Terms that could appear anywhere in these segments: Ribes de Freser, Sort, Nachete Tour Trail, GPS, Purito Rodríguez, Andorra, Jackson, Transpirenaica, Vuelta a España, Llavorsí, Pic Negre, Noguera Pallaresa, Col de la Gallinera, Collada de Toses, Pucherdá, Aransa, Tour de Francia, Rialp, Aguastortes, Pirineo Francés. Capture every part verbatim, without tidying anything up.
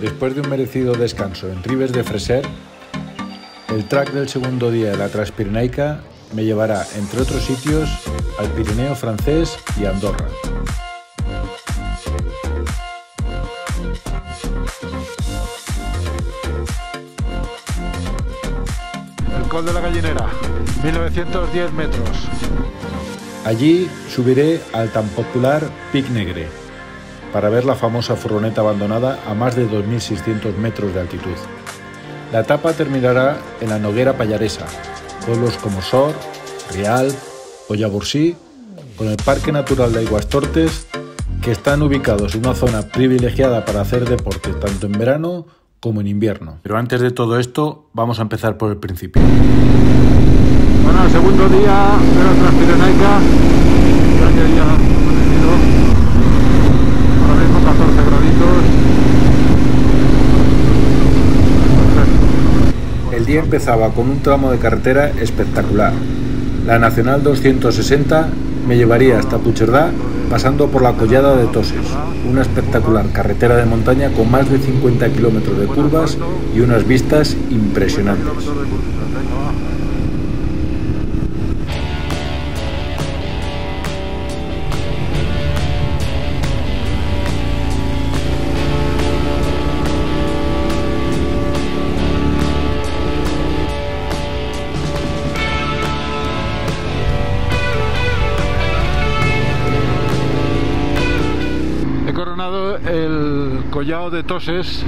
Después de un merecido descanso en Ribes de Freser, el track del segundo día de la Transpirenaica me llevará, entre otros sitios, al Pirineo Francés y Andorra. El Col de la Gallinera, mil novecientos diez metros. Allí subiré al tan popular Pic Negre, para ver la famosa furgoneta abandonada a más de dos mil seiscientos metros de altitud. La etapa terminará en la Noguera Pallaresa, pueblos como Sort, Rialp o Llavorsí, con el Parque Natural de Aguastortes, que están ubicados en una zona privilegiada para hacer deporte tanto en verano como en invierno. Pero antes de todo esto, vamos a empezar por el principio. Bueno, el segundo día de la Transpirenaica, ya que había amanecido, ahora mismo catorce graditos. El día empezaba con un tramo de carretera espectacular. La Nacional doscientos sesenta me llevaría hasta Pucherdá, pasando por la Collada de Toses, una espectacular carretera de montaña con más de cincuenta kilómetros de curvas y unas vistas impresionantes. El Collado de Toses,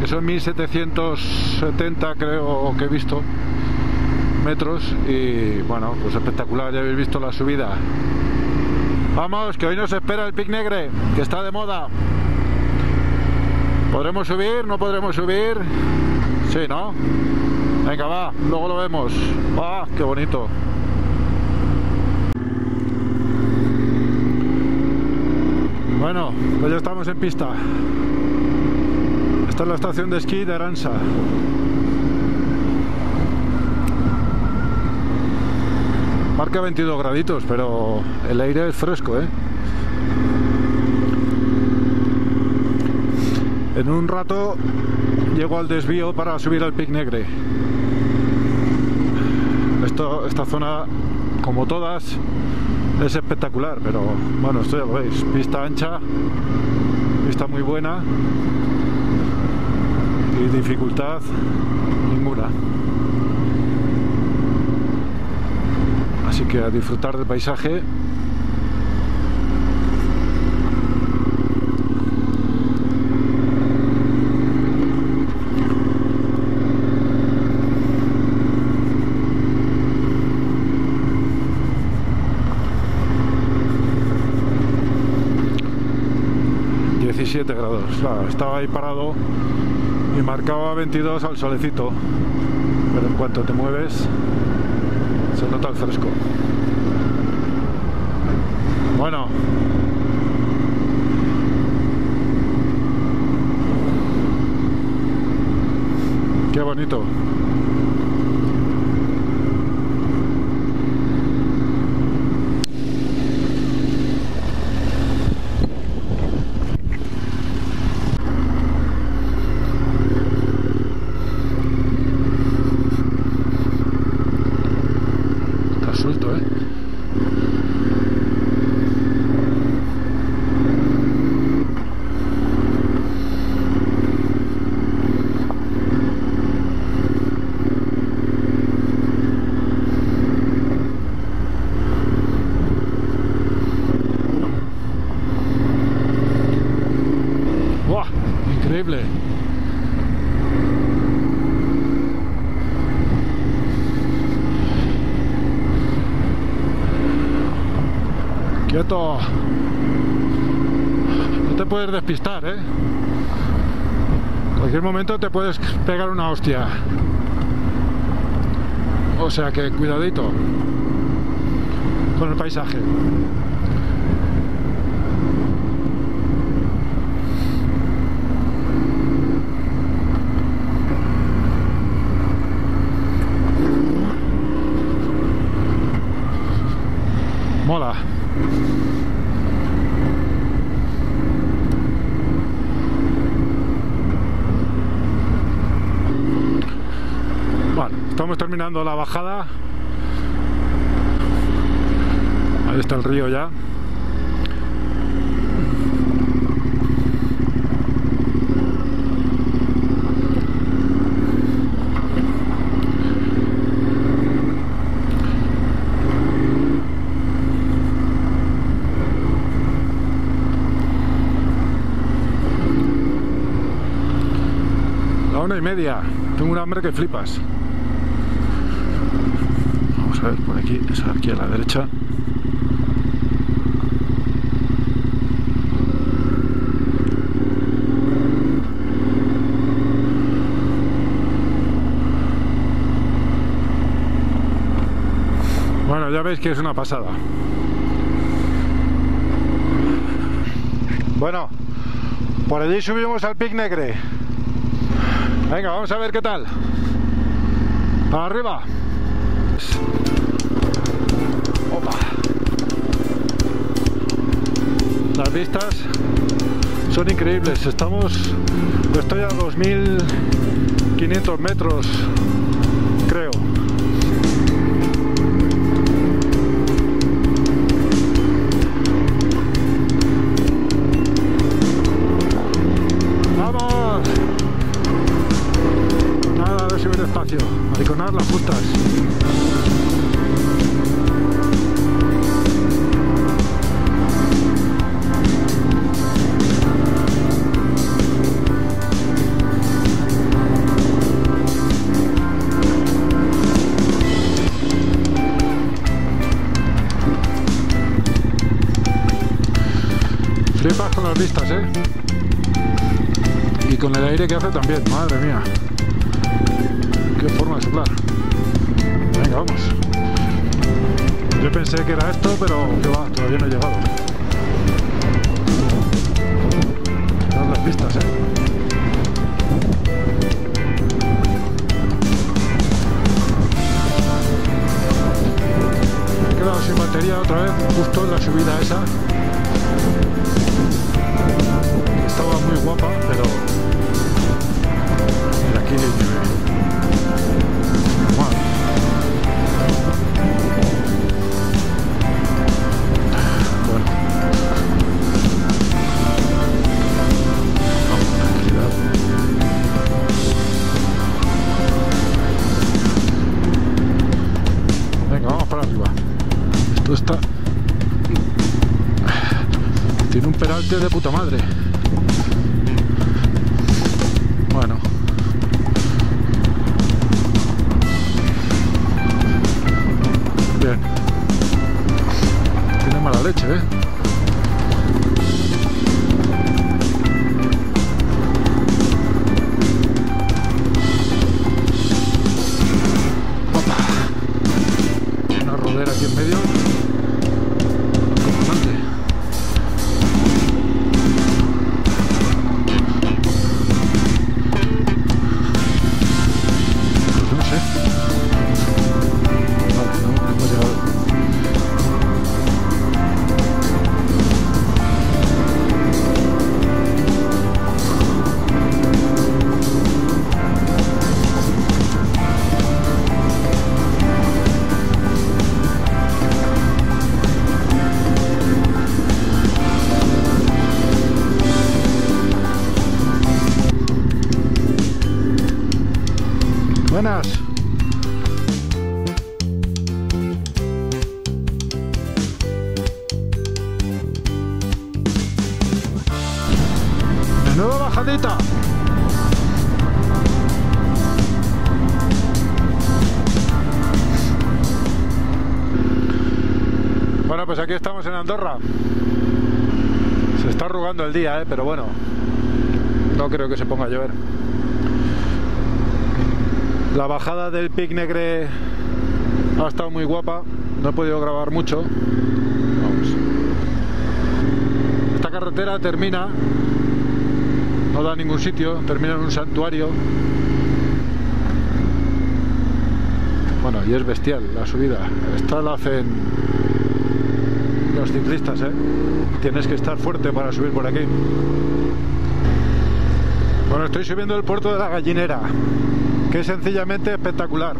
que son mil setecientos setenta, creo que he visto, metros, y bueno, pues espectacular. Ya habéis visto la subida. Vamos, que hoy nos espera el Pic Negre, que está de moda. ¿Podremos subir? ¿No podremos subir? Sí, ¿no? Venga, va, luego lo vemos. ¡Ah, qué bonito! Bueno, pues ya estamos en pista. Esta es la estación de esquí de Aransa. Marca veintidós graditos, pero el aire es fresco, ¿eh? En un rato llego al desvío para subir al Pic Negre. Esto, esta zona, como todas, es espectacular, pero bueno, esto ya lo veis, pista ancha, pista muy buena y dificultad ninguna. Así que a disfrutar del paisaje. diecisiete grados, claro, estaba ahí parado y marcaba veintidós al solecito, pero en cuanto te mueves se nota el fresco. Bueno, qué bonito. Quieto, no te puedes despistar, ¿eh? En cualquier momento te puedes pegar una hostia, o sea que cuidadito con el paisaje. Mola. Estamos terminando la bajada. Ahí está el río ya. Una y media, tengo un hambre que flipas. Vamos a ver por aquí, es aquí a la derecha. Bueno, ya veis que es una pasada. Bueno, por allí subimos al Pic Negre. Venga, vamos a ver qué tal. Para arriba. Opa. Las vistas son increíbles. Estamos... Estoy a dos mil quinientos metros, creo. Mariconar las justas. Flipas con las vistas, ¿eh? Y con el aire que hace también, madre mía. Qué forma de soplar. Venga, vamos. Yo pensé que era esto, pero que va, todavía no he llegado. Mirad las pistas, eh. He quedado sin batería otra vez, justo en la subida esa. Estaba muy guapa, pero... Mira, aquí hay que... Está... Tiene un peralte de puta madre. Bueno, bien. Tiene mala leche, ¿eh? Opa. Una rodera aquí en medio. Buenas. Menuda bajadita. Bueno, pues aquí estamos en Andorra. Se está arrugando el día, ¿eh? Pero bueno, no creo que se ponga a llover. La bajada del Pic Negre ha estado muy guapa, no he podido grabar mucho. Vamos. Esta carretera termina, no da a ningún sitio, termina en un santuario. Bueno, y es bestial la subida. Esta la hacen los ciclistas, ¿eh? Tienes que estar fuerte para subir por aquí. Bueno, estoy subiendo el puerto de la Gallinera, que es sencillamente espectacular.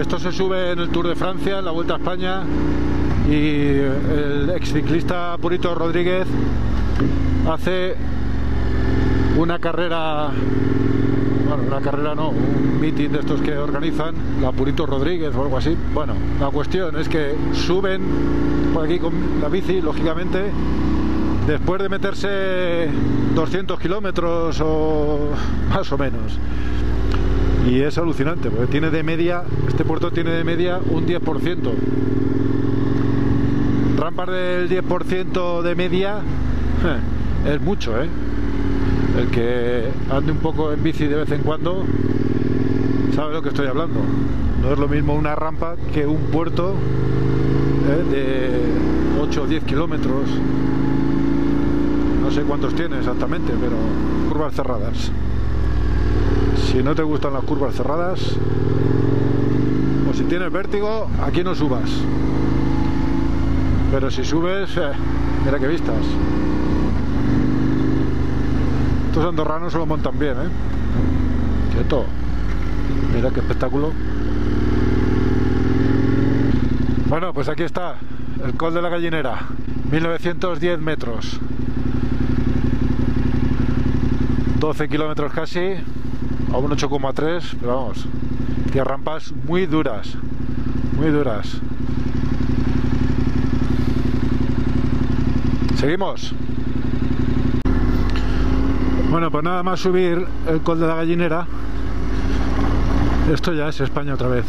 Esto se sube en el Tour de Francia, en la Vuelta a España, y el exciclista Purito Rodríguez hace una carrera, bueno, una carrera no, un meeting de estos que organizan, la Purito Rodríguez o algo así. Bueno, la cuestión es que suben por aquí con la bici, lógicamente, después de meterse doscientos kilómetros o más o menos. Y es alucinante, porque tiene de media, este puerto tiene de media un diez por ciento. Rampas del diez por ciento de media es mucho, ¿eh? El que ande un poco en bici de vez en cuando sabe lo que estoy hablando. No es lo mismo una rampa que un puerto, ¿eh?, de ocho o diez kilómetros. No sé cuántos tiene exactamente, pero curvas cerradas. Si no te gustan las curvas cerradas, o si tienes vértigo, aquí no subas. Pero si subes, eh, mira que vistas. Estos andorranos se lo montan bien, ¿eh? Quieto. Mira qué espectáculo. Bueno, pues aquí está, el Col de la Gallinera, mil novecientos diez metros. doce kilómetros casi, a un ocho coma tres, pero vamos, que rampas muy duras, muy duras. Seguimos. Bueno, pues nada más subir el Col de la Gallinera, esto ya es España otra vez.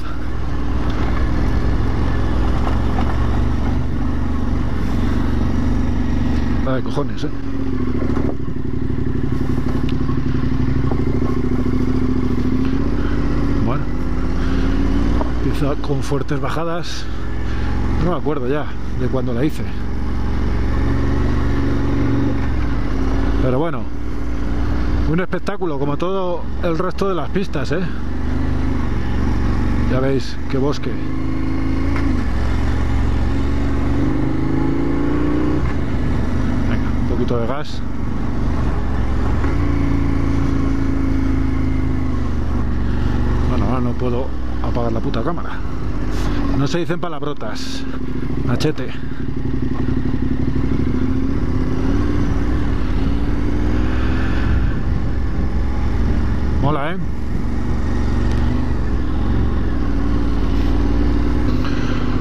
Nada de cojones, ¿eh? Bueno, empieza con fuertes bajadas, no me acuerdo ya de cuándo la hice. Pero bueno, un espectáculo como todo el resto de las pistas, ¿eh? Ya veis, qué bosque. Venga, un poquito de gas. Bueno, ahora no puedo apagar la puta cámara. No se dicen palabrotas, machete. Mola, ¿eh?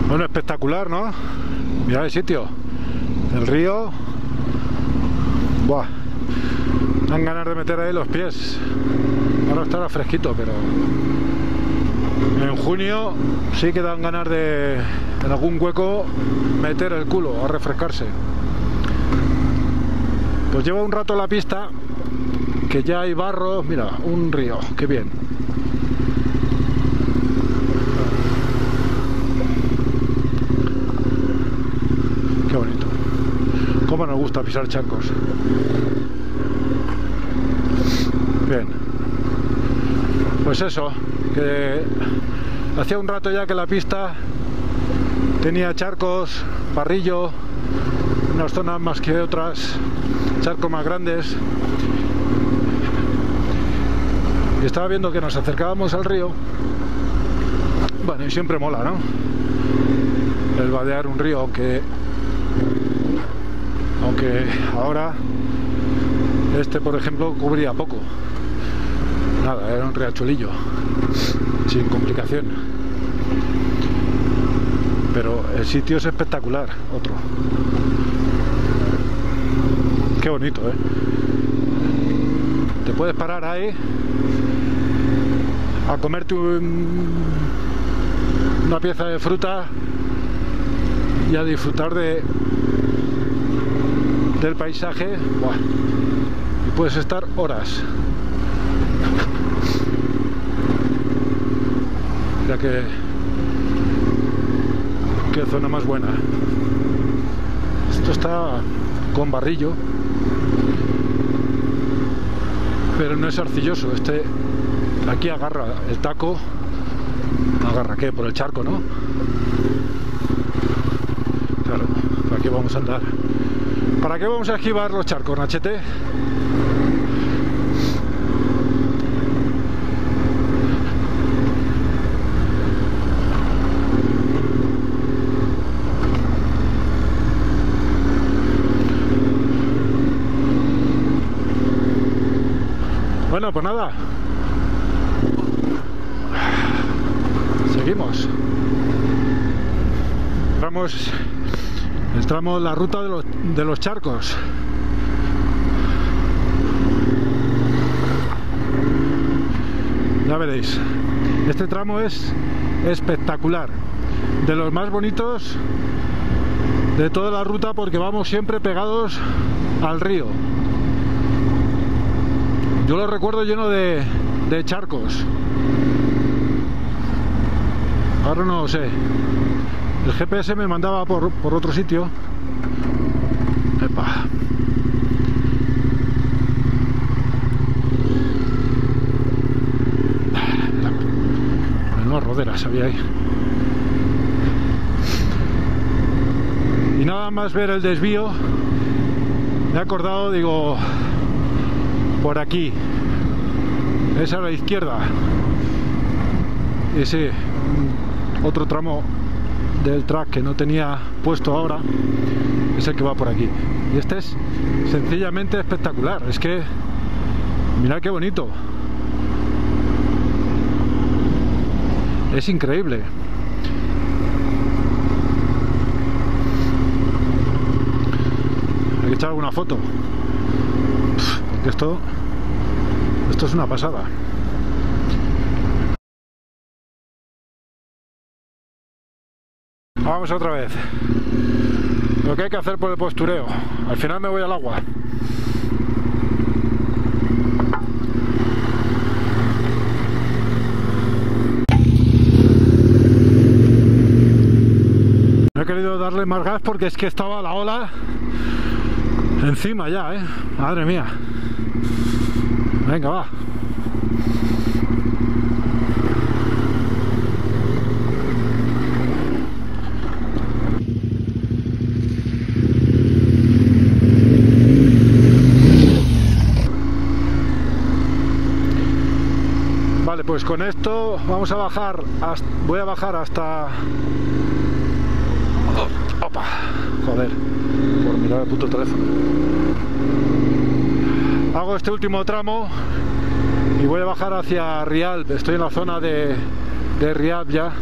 Bueno, espectacular, ¿no? Mirad el sitio. El río. Buah. Dan ganas de meter ahí los pies. Ahora estará fresquito, pero en junio sí que dan ganas de, en algún hueco, meter el culo a refrescarse. Pues lleva un rato la pista, que ya hay barro. Mira, un río, qué bien. Qué bonito. Cómo nos gusta pisar charcos. Bien. Pues eso, que hacía un rato ya que la pista tenía charcos, barrillo, unas zonas más que otras, charcos más grandes. Y estaba viendo que nos acercábamos al río. Bueno, y siempre mola, ¿no?, el vadear un río, aunque aunque ahora este, por ejemplo, cubría poco. Nada, era un riachuelillo sin complicación. Pero el sitio es espectacular, otro. Qué bonito, ¿eh? Te puedes parar ahí a comerte un, una pieza de fruta y a disfrutar de del paisaje. Buah. Y puedes estar horas. Mira que qué zona más buena. Esto está con barrillo, pero no es arcilloso. Este aquí agarra el taco, agarra qué, por el charco, ¿no? Claro, ¿para qué vamos a andar? ¿Para qué vamos a esquivar los charcos, Nachete? Bueno, pues nada, seguimos. Entramos el tramo de la ruta de los, de los charcos. Ya veréis, este tramo es espectacular, de los más bonitos de toda la ruta, porque vamos siempre pegados al río. Yo lo recuerdo lleno de, de charcos. Ahora no sé, el G P S me mandaba por, por otro sitio. Epa. Menudas roderas había ahí. Y nada más ver el desvío, me he acordado, digo, por aquí, es a la izquierda. Y sí, otro tramo del track que no tenía puesto ahora es el que va por aquí. Y este es sencillamente espectacular, es que mirad qué bonito, es increíble. Echar alguna foto, porque esto esto es una pasada. Vamos otra vez, lo que hay que hacer por el postureo. Al final me voy al agua. No he querido darle más gas porque es que estaba la ola encima ya, eh. Madre mía. Venga, va. Vale, pues con esto vamos a bajar hasta, voy a bajar hasta... Opa, joder, por mirar el puto teléfono. Hago este último tramo y voy a bajar hacia Rialp. Estoy en la zona de, de Rialp ya.